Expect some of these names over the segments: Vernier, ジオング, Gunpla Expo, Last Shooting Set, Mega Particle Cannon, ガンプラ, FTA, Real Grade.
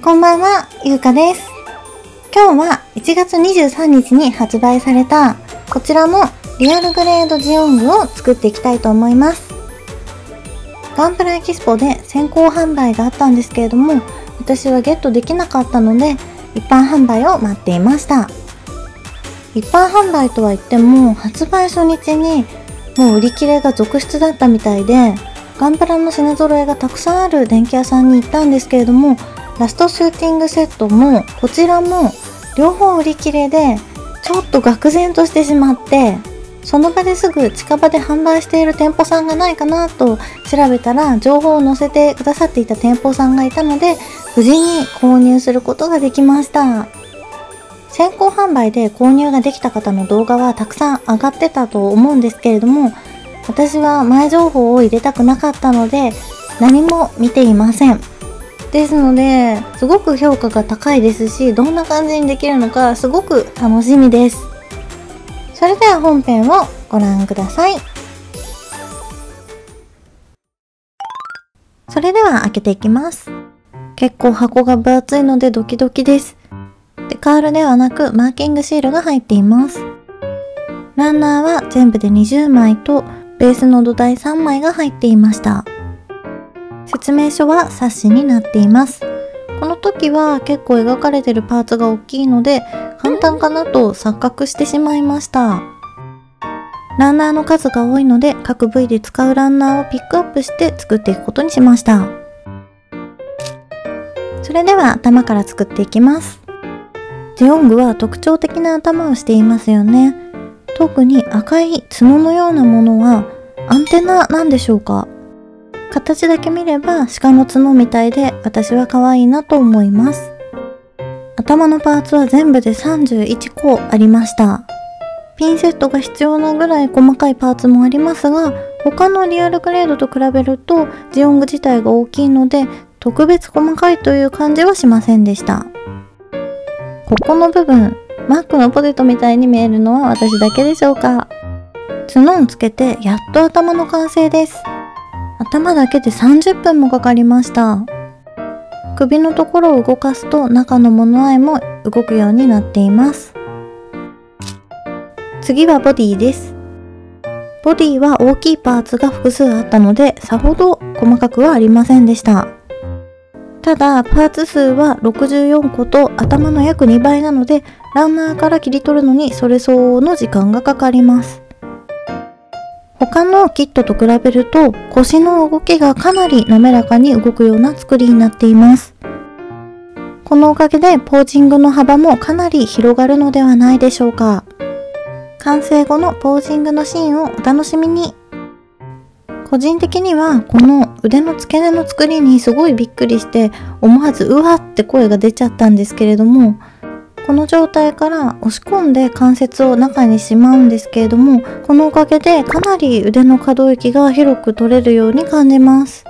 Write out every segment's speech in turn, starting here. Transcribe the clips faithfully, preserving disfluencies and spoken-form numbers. こんばんは、ゆうかです。今日はいちがつにじゅうさんにちに発売されたこちらのリアルグレードジオングを作っていきたいと思います。ガンプラエキスポで先行販売があったんですけれども、私はゲットできなかったので一般販売を待っていました。一般販売とは言っても発売初日にもう売り切れが続出だったみたいで、ガンプラの品揃えがたくさんある電気屋さんに行ったんですけれども、ラストシューティングセットもこちらも両方売り切れで、ちょっと愕然としてしまって、その場ですぐ近場で販売している店舗さんがないかなと調べたら、情報を載せてくださっていた店舗さんがいたので、無事に購入することができました。先行販売で購入ができた方の動画はたくさん上がってたと思うんですけれども、私は前情報を入れたくなかったので何も見ていません。ですので、すごく評価が高いですし、どんな感じにできるのかすごく楽しみです。それでは本編をご覧ください。それでは開けていきます。結構箱が分厚いのでドキドキです。で、カールではなくマーキングシールが入っています。ランナーは全部でにじゅうまいと、ベースの土台さんまいが入っていました。説明書は冊子になっています。この時は結構描かれているパーツが大きいので、簡単かなと錯覚してしまいました。ランナーの数が多いので、各部位で使うランナーをピックアップして作っていくことにしました。それでは頭から作っていきます。ジオングは特徴的な頭をしていますよね。特に赤い角のようなものはアンテナなんでしょうか。形だけ見れば鹿の角みたいで、私は可愛いなと思います。頭のパーツは全部でさんじゅういっこありました。ピンセットが必要なぐらい細かいパーツもありますが、他のリアルグレードと比べるとジオング自体が大きいので、特別細かいという感じはしませんでした。ここの部分、マックのポテトみたいに見えるのは私だけでしょうか。角をつけてやっと頭の完成です。頭だけでさんじゅっぷんもかかりました。首のところを動かすと中の物合いも動くようになっています。次はボディです。ボディは大きいパーツが複数あったので、さほど細かくはありませんでした。ただ、パーツ数はろくじゅうよんこと頭の約にばいなので、ランナーから切り取るのにそれ相応の時間がかかります。他のキットと比べると腰の動きがかなり滑らかに動くような作りになっています。このおかげでポージングの幅もかなり広がるのではないでしょうか。完成後のポージングのシーンをお楽しみに。個人的にはこの腕の付け根の作りにすごいびっくりして、思わずうわって声が出ちゃったんですけれども、この状態から押し込んで関節を中にしまうんですけれども、このおかげでかなり腕の可動域が広く取れるように感じます。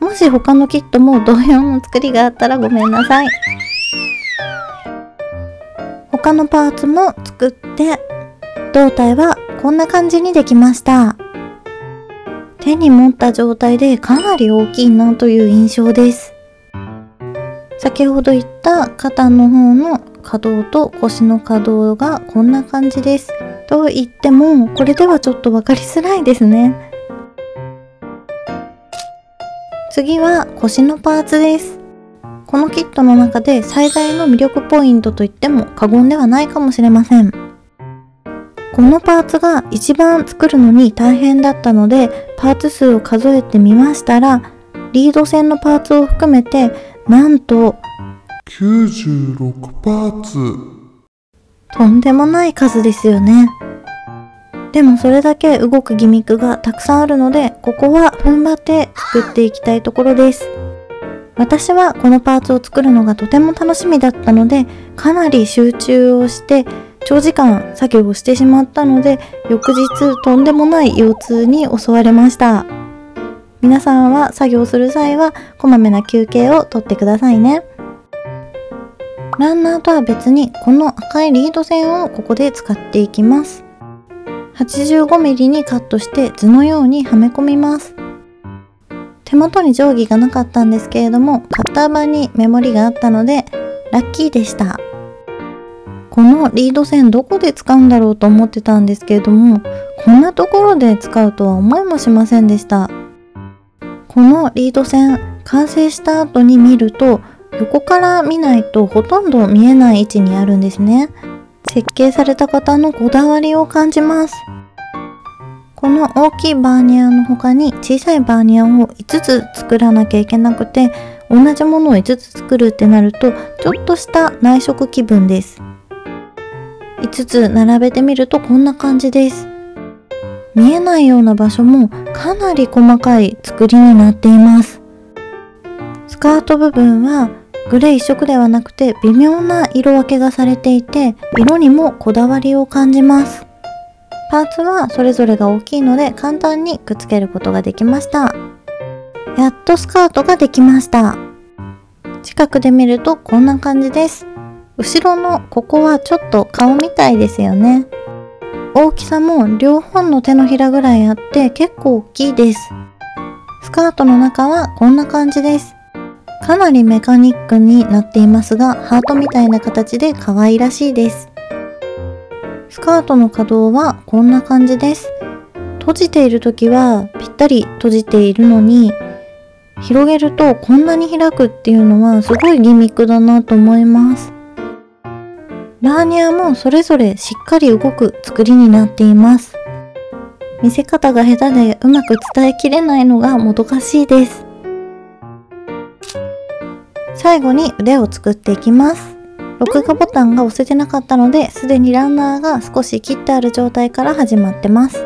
もし他のキットも同様の作りがあったらごめんなさい。他のパーツも作って、胴体はこんな感じにできました。手に持った状態でかなり大きいなという印象です。先ほど言った肩の方の可動と腰の可動がこんな感じです。と言ってもこれではちょっと分かりづらいですね。次は腰のパーツです。このキットの中で最大の魅力ポイントと言っても過言ではないかもしれません。このパーツが一番作るのに大変だったので、パーツ数を数えてみましたら、リード線のパーツを含めてなんときゅうじゅうろくパーツ。とんでもない数ですよね。でもそれだけ動くギミックがたくさんあるので、ここは踏ん張って作っていきたいところです。私はこのパーツを作るのがとても楽しみだったので、かなり集中をして長時間作業をしてしまったので、翌日とんでもない腰痛に襲われました。皆さんは作業する際はこまめな休憩をとってくださいね。ランナーとは別にこの赤いリード線をここで使っていきます。はちじゅうごミリにカットして図のようにはめ込みます。手元に定規がなかったんですけれども、型番に目盛りがあったのでラッキーでした。このリード線どこで使うんだろうと思ってたんですけれども、こんなところで使うとは思いもしませんでした。このリード線完成した後に見ると、横から見ないとほとんど見えない位置にあるんですね。設計された方のこだわりを感じます。この大きいバーニアの他に小さいバーニアをいつつ作らなきゃいけなくて、同じものをいつつ作るってなるとちょっとした内職気分です。いつつ並べてみるとこんな感じです。見えないような場所もかなり細かい作りになっています。スカート部分はグレー一色ではなくて微妙な色分けがされていて、色にもこだわりを感じます。パーツはそれぞれが大きいので簡単にくっつけることができました。やっとスカートができました。近くで見るとこんな感じです。後ろのここはちょっと顔みたいですよね。大きさも両方の手のひらぐらいあって結構大きいです。スカートの中はこんな感じです。かなりメカニックになっていますが、ハートみたいな形で可愛らしいです。スカートの可動はこんな感じです。閉じている時はぴったり閉じているのに、広げるとこんなに開くっていうのはすごいギミックだなと思います。バーニアもそれぞれしっかり動く作りになっています。見せ方が下手でうまく伝えきれないのがもどかしいです。最後に腕を作っていきます。録画ボタンが押せてなかったので、すでにランナーが少し切ってある状態から始まってます。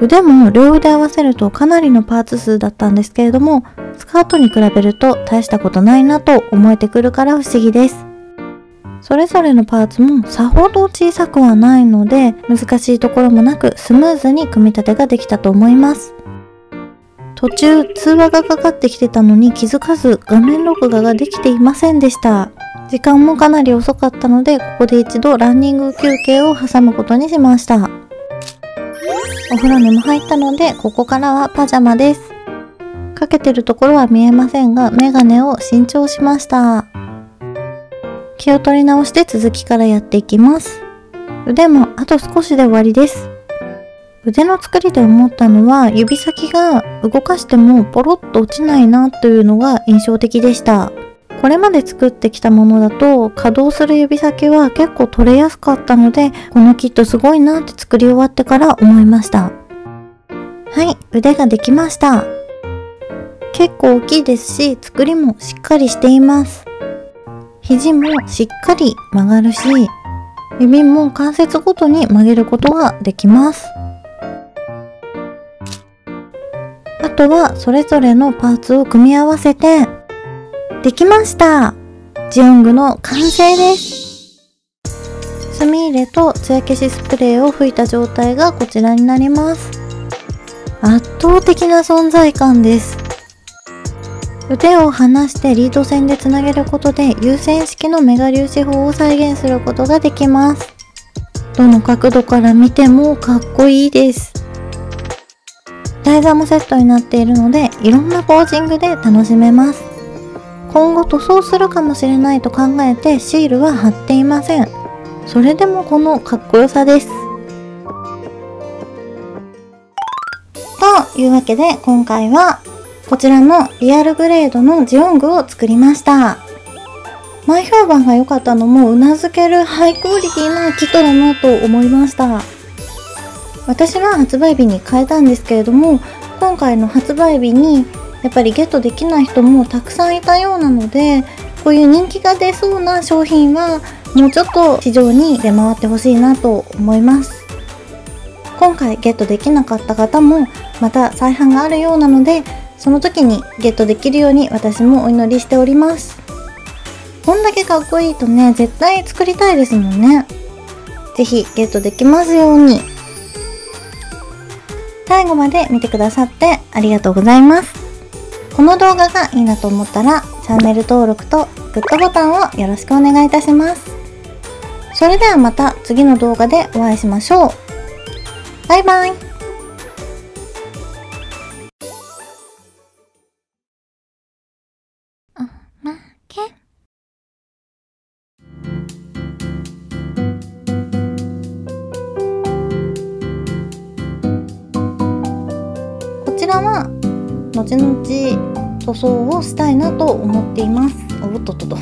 腕も両腕合わせるとかなりのパーツ数だったんですけれども、スカートに比べると大したことないなと思えてくるから不思議です。それぞれのパーツもさほど小さくはないので、難しいところもなくスムーズに組み立てができたと思います。途中通話がかかってきてたのに気づかず画面録画ができていませんでした。時間もかなり遅かったので、ここで一度ランニング休憩を挟むことにしました。お風呂にも入ったので、ここからはパジャマです。かけてるところは見えませんが、メガネを新調しました。気を取り直して続きからやっていきます。腕もあと少しで終わりです。腕の作りで思ったのは、指先が動かしてもポロッと落ちないなというのが印象的でした。これまで作ってきたものだと稼働する指先は結構取れやすかったので、このキットすごいなって作り終わってから思いました。はい、腕ができました。結構大きいですし、作りもしっかりしています。肘もしっかり曲がるし、指も関節ごとに曲げることができます。あとはそれぞれのパーツを組み合わせてできました。ジオングの完成です。墨入れと艶消しスプレーを吹いた状態がこちらになります。圧倒的な存在感です。腕を離してリード線でつなげることで有線式のメガ粒子法を再現することができます。どの角度から見てもかっこいいです。台座もセットになっているので、いろんなポージングで楽しめます。今後塗装するかもしれないと考えてシールは貼っていません。それでもこのかっこよさです。というわけで今回はこちらのリアルグレードのジオングを作りました。前評判が良かったのもうなずけるハイクオリティなキットだなと思いました。私は発売日に変えたんですけれども、今回の発売日にやっぱりゲットできない人もたくさんいたようなので、こういう人気が出そうな商品はもうちょっと市場に出回ってほしいなと思います。今回ゲットできなかった方もまた再販があるようなので、その時にゲットできるように私もお祈りしております。こんだけかっこいいとね、絶対作りたいですもんね。是非ゲットできますように。最後まで見てくださってありがとうございます。この動画がいいなと思ったらチャンネル登録とグッドボタンをよろしくお願いいたします。それではまた次の動画でお会いしましょう。バイバイ。ちらは後々塗装をしたいなと思っています。おっとっとと